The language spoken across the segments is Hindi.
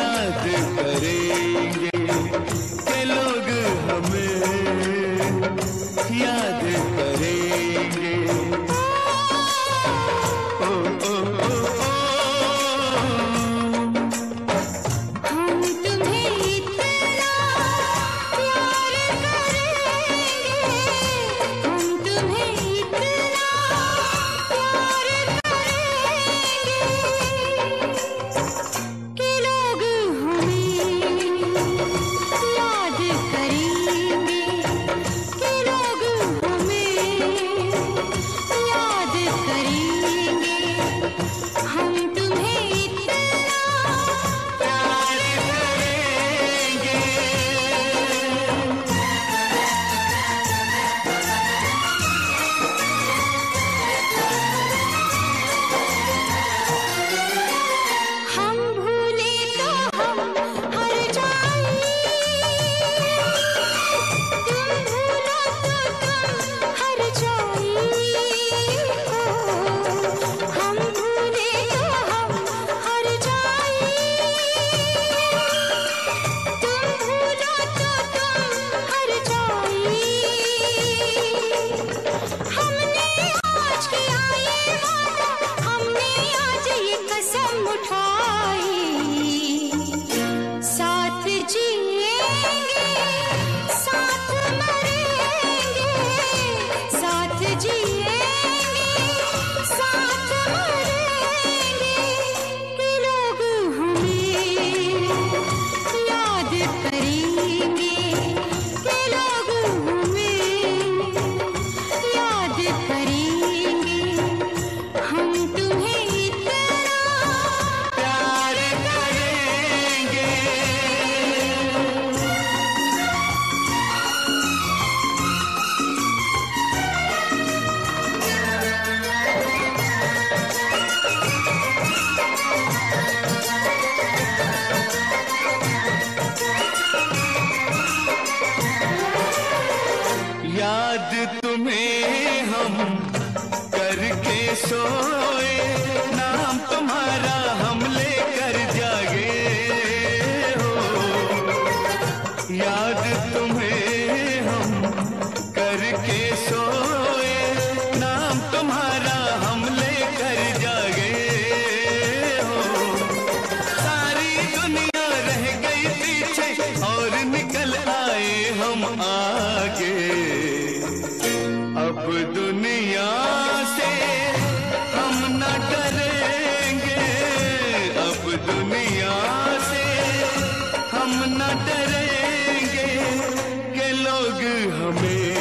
याद करेंगे के लोग हमें याद करेंगे। ओ ओ ओ ओ हम तुम्हें इतना प्यार करेंगे, हम तुम्हें इतना प्यार करेंगे के लोग हमें याद करेंगे, के लोग हमें याद करेंगे। हम तुम्हें इतना प्यार करेंगे। हम भूले तो हम हर जाएं, तुम भूलो तो तुम हर जाएं। हम भूले तो हम हर जाएं, तुम भूलो तो तुम हर जाएं। हमने आज किया ये वादा, हमने आज ये कसम उठाई, साथ जिएंगे साथ मरेंगे, साथ जिएंगे साथ मरेंगे के लोग हमें याद करेंगे, के लोग हमें याद करेंगे। हम तुम्हें इतना प्यार करेंगे। याद तुम्हें हम करके सोए, नाम तुम्हारा हम लेकर जागे हो। याद तुम्हें हम करके सोए, नाम तुम्हारा हम लेकर जागे हो। सारी दुनिया रह गई पीछे और निकल आए हम आगे। अब दुनिया से हम न डरेंगे, अब दुनिया से हम न डरेंगे के लोग हमें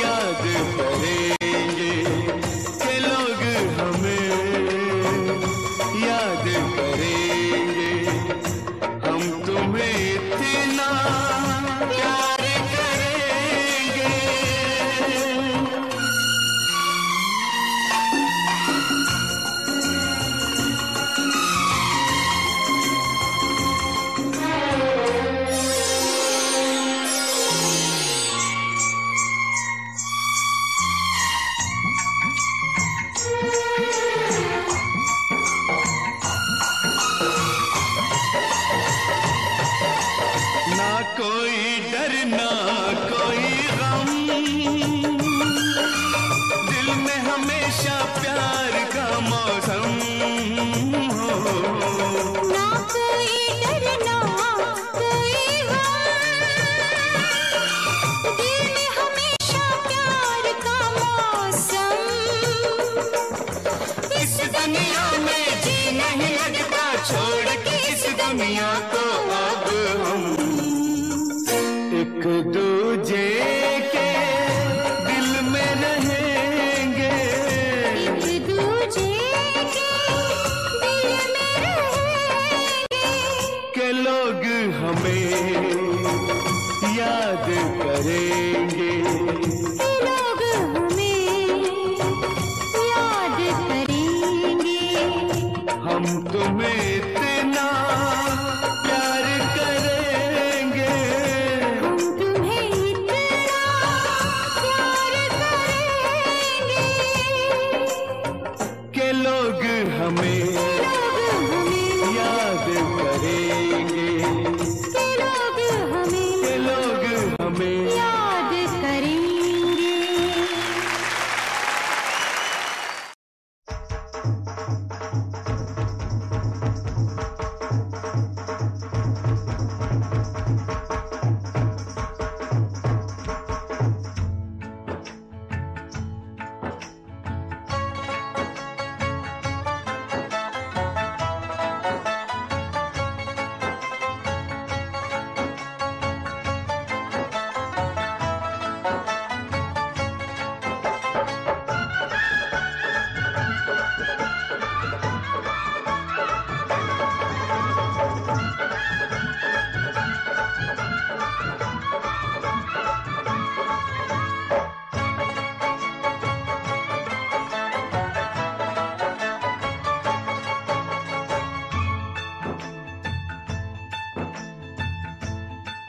याद करेंगे, के लोग हमें याद करेंगे। हम तुम्हें इतना प्यार करेंगे। ना कोई डर ना कोई गम, दिल में हमेशा प्यार का मौसम हो। ना कोई डर ना कोई गम, दिल में हमेशा प्यार का मौसम। इस दुनिया में जी नहीं लगता, छोड़ के इस दुनिया को अब हम एक दूजे के दिल में रहेंगे। एक दूजे के दिल में रहेंगे के लोग हमें याद करेंगे, के लोग हमें याद करेंगे। हम तुम्हें इतना प्यार करेंगे। हम तुम्हें इतना प्यार करेंगे, के लोग हमें लोग हमें याद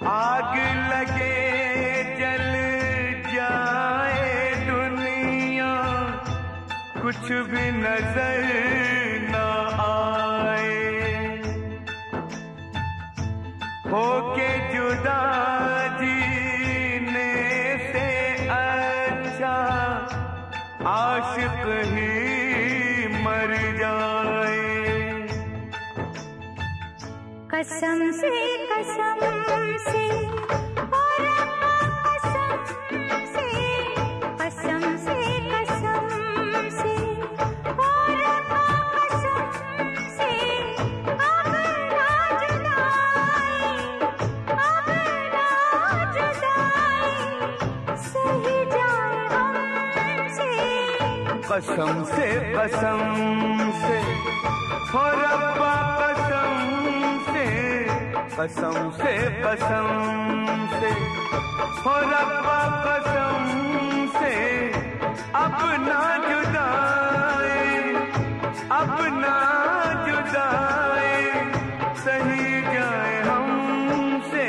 आग लगे जल जाए दुनिया, कुछ भी नजर न आए। होके जुदा जीने से अच्छा आशिक ही मर जाए। कसम से कसम से कसम से हो रब्बा कसम से कसम से हो रब्बा कसम से अपना जुदाए अपना जुदाए सही जाए हमसे।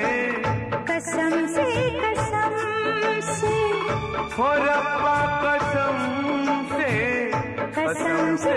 कसम से कसम से हो रब्बा कसम से कसम से।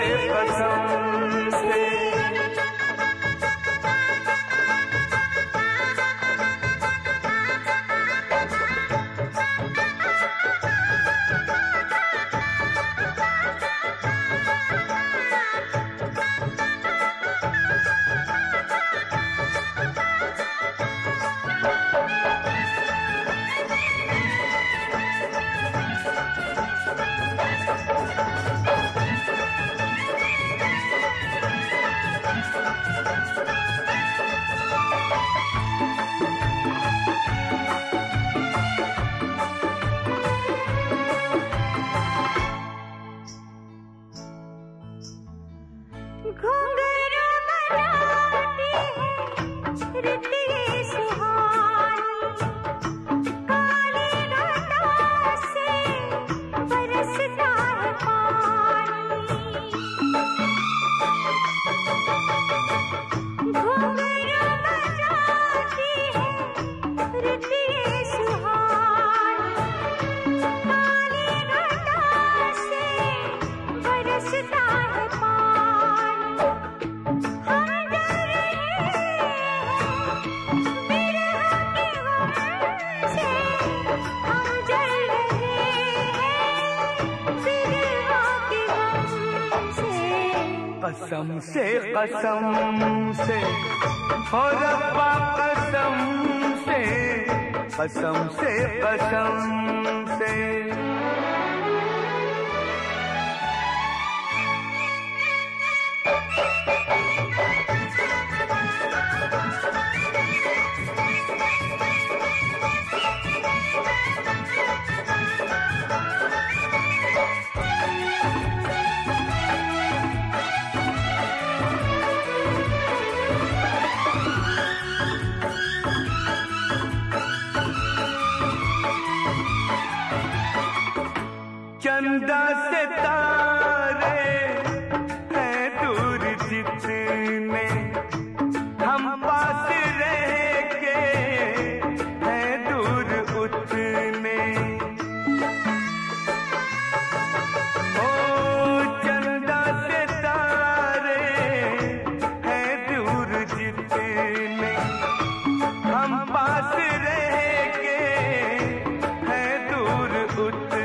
कसम से हो रब्बा कसम से कसम से। चंदा सितारे हैं दूर जितने, हम पास रह के हैं दूर उतने। ओ चंदा सितारे हैं दूर जितने, हम पास रह के हैं दूर उतने।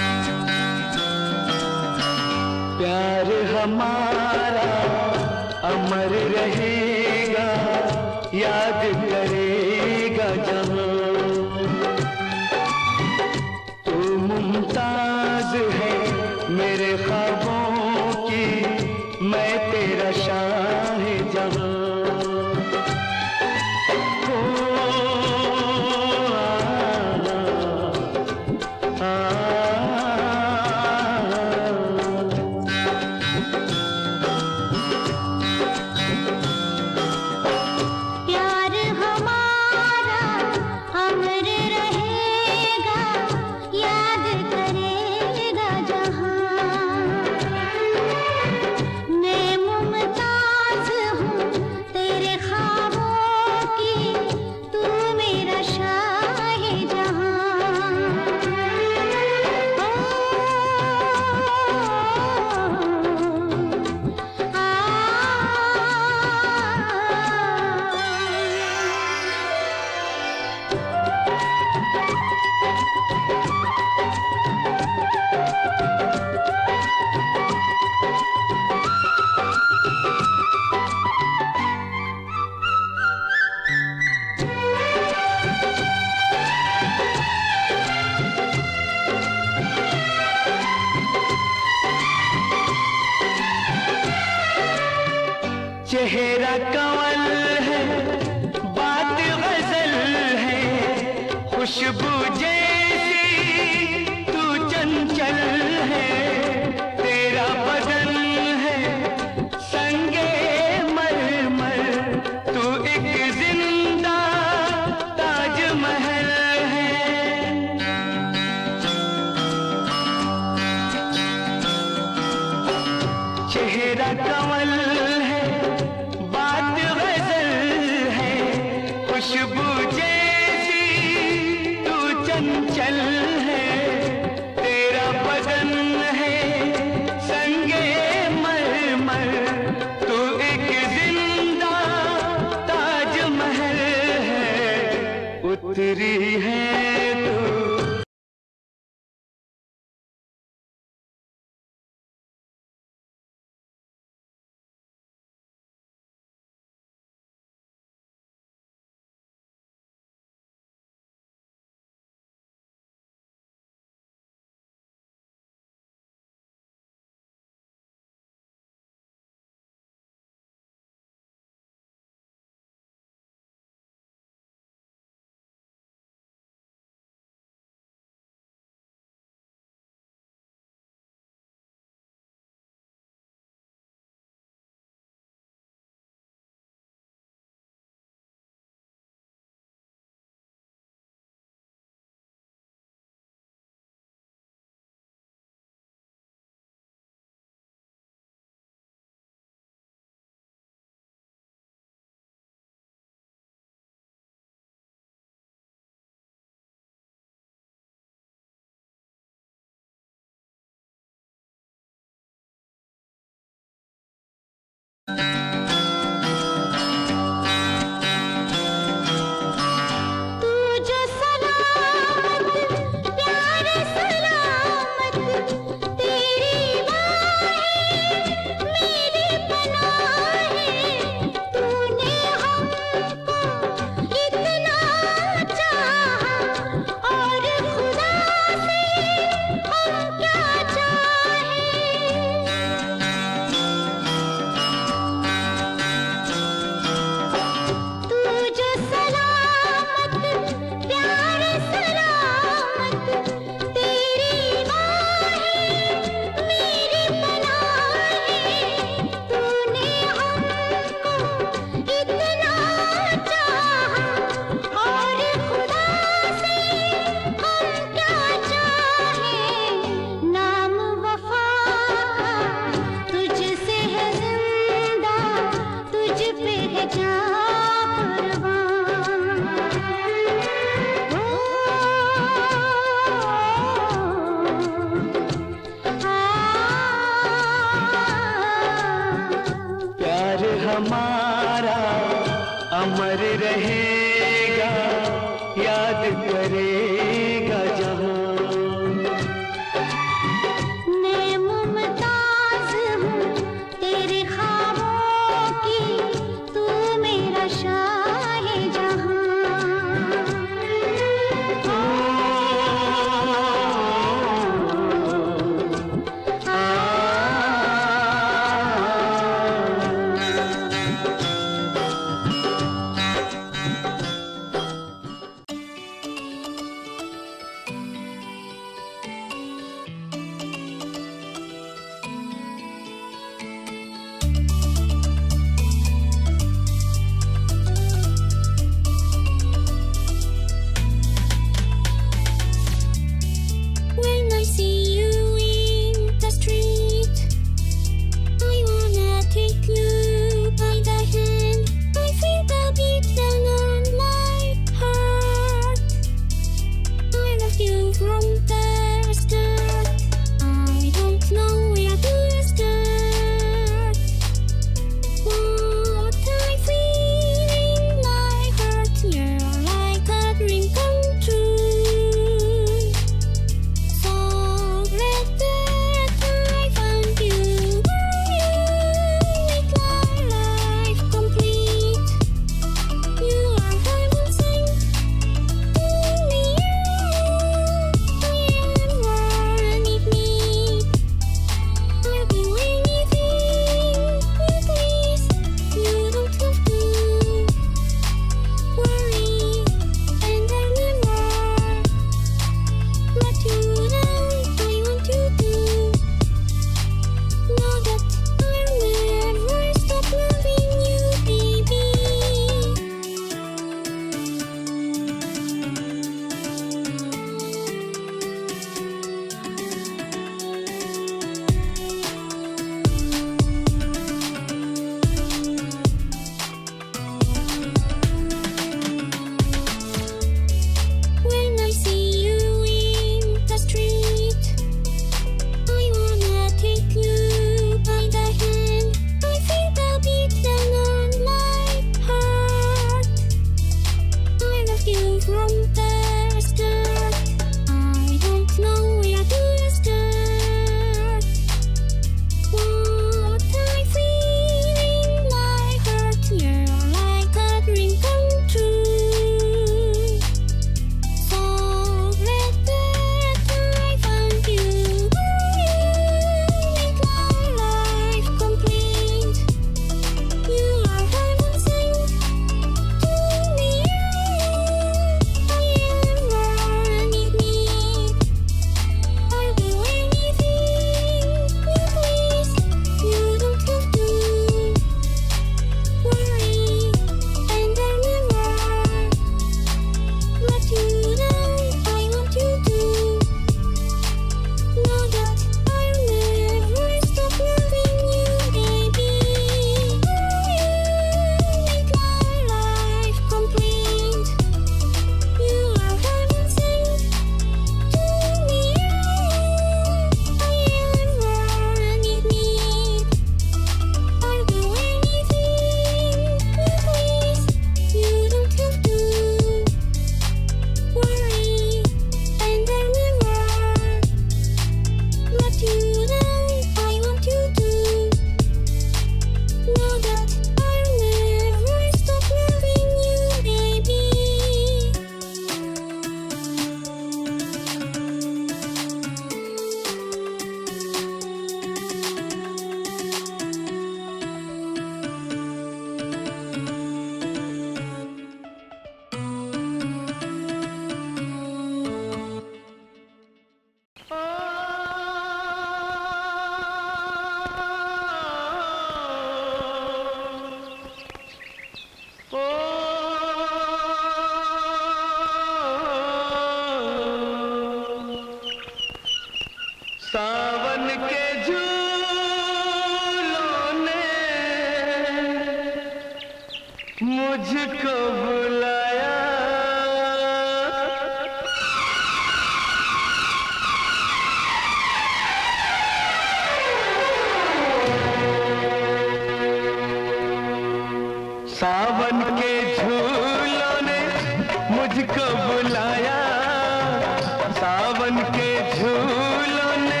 सावन के झूलों ने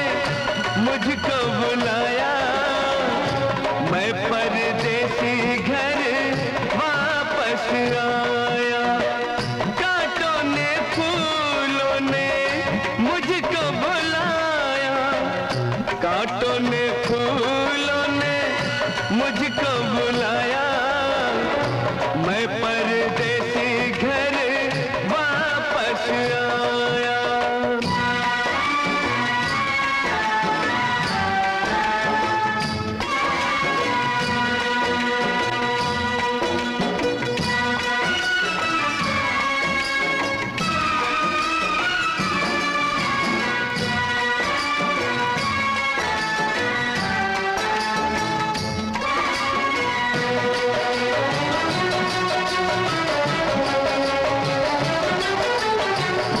मुझको बुलाया, मैं परदेसी घर वापस आया। कांटों ने फूलों ने मुझको बुलाया, कांटों ने फूलों ने मुझको बुलाया, मैं परदेसी घर वापस आया।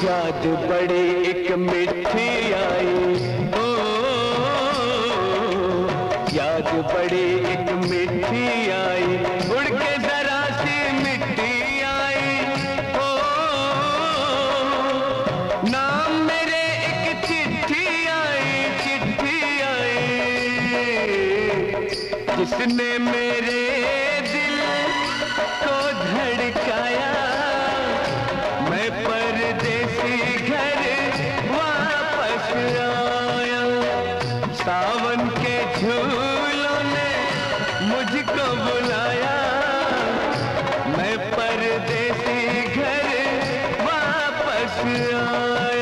याद बड़ी एक मिठी आई, ओ याद बड़ी एक मिठी आई, उड़ के जरा सी मिट्टी आई। ओ नाम मेरे एक चिट्ठी आई, चिट्ठी आई, जिसने मेरे दिल को धड़काया, मैं परदेसी घर वापस आया। सावन के झूलों ने मुझको बुलाया, मैं परदेसी घर वापस आया।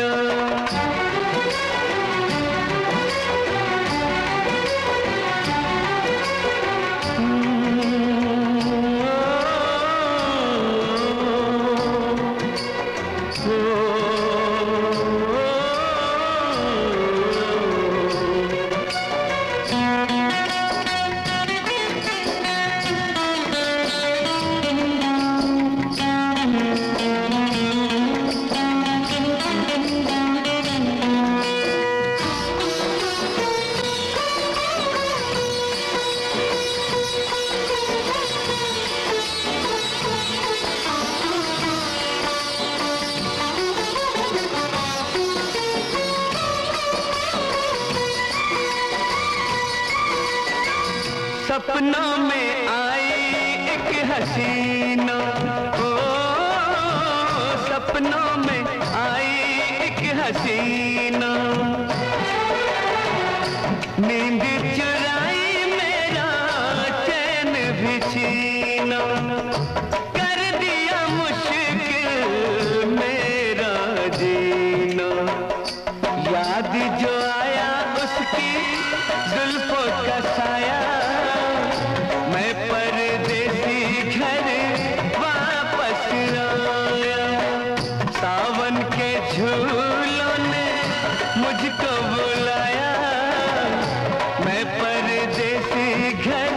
सपनों में आई एक हसीना, ओ सपनों में आई एक हसीना, नींद चुराई मेरा चैन भी छीना, कर दिया मुश्किल मेरा जीना। याद जो आया उसकी जुल्फों का साया, मैं परदेसी घर वापस आया। सावन के झूलों ने मुझको बुलाया, मैं परदेसी घर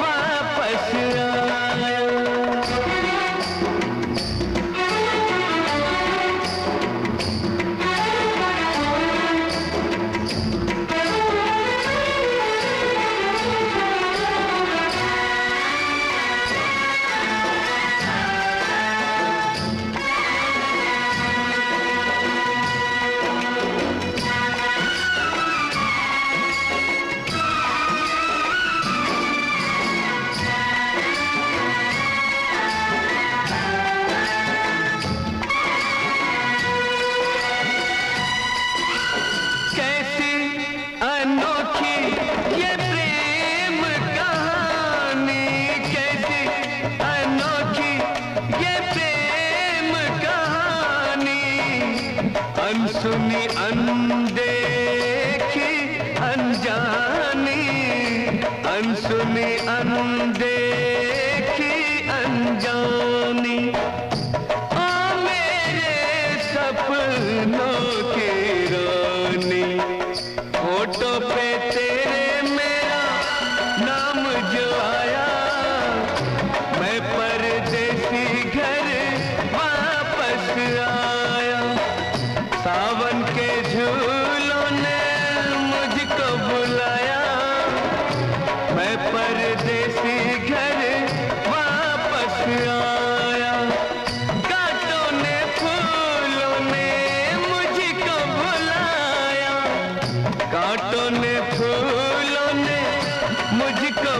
वापस आया। अनसुनी अनदेखी अनजानी, अनसुनी अनदेखी अनजानी, ओ मेरे सपनों की रानी। होठों पे तेरे मेरा नाम जो आया, मैं परदेसी घर वापस आया। सावन के झूलों ने मुझको बुलाया, मैं परदेसी घर वापस आया। कांटों ने फूलों ने मुझ कांटों ने फूलों ने मुझको